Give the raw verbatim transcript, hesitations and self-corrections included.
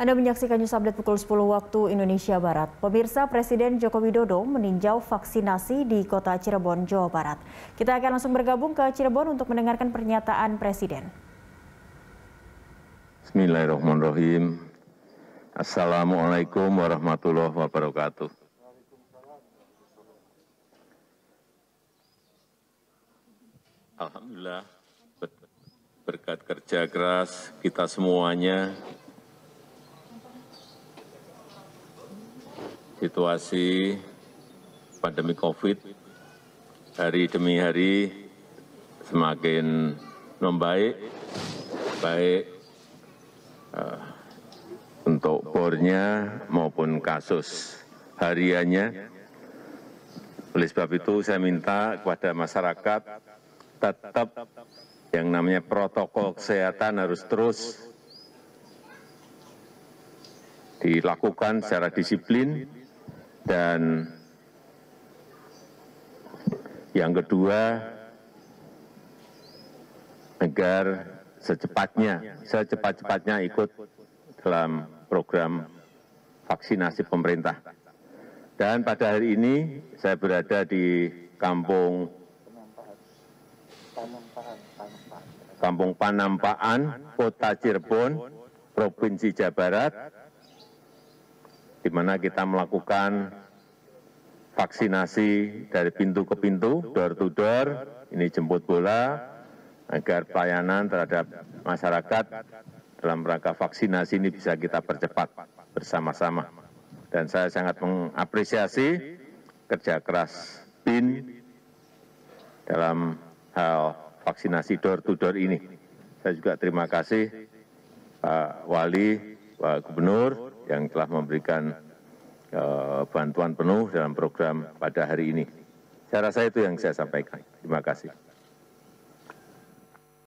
Anda menyaksikan News Update pukul sepuluh waktu Indonesia Barat. Pemirsa, Presiden Joko Widodo meninjau vaksinasi di kota Cirebon, Jawa Barat. Kita akan langsung bergabung ke Cirebon untuk mendengarkan pernyataan Presiden. Bismillahirrahmanirrahim. Assalamualaikum warahmatullahi wabarakatuh. Alhamdulillah, berkat kerja keras kita semuanya, situasi pandemi COVID hari demi hari semakin membaik, baik uh, untuk bornya maupun kasus hariannya. Oleh sebab itu saya minta kepada masyarakat tetap yang namanya protokol kesehatan harus terus dilakukan secara disiplin. Dan yang kedua, agar secepatnya, secepat-cepatnya ikut dalam program vaksinasi pemerintah. Dan pada hari ini saya berada di kampung Kampung Panampaan, Kota Cirebon, Provinsi Jawa Barat, di mana kita melakukan vaksinasi dari pintu ke pintu, door to door, ini jemput bola, agar pelayanan terhadap masyarakat dalam rangka vaksinasi ini bisa kita percepat bersama-sama. Dan saya sangat mengapresiasi kerja keras B I N dalam hal vaksinasi door to door ini. Saya juga terima kasih Pak Wali, Pak Gubernur, yang telah memberikan uh, bantuan penuh dalam program pada hari ini. Saya rasa itu yang saya sampaikan. Terima kasih.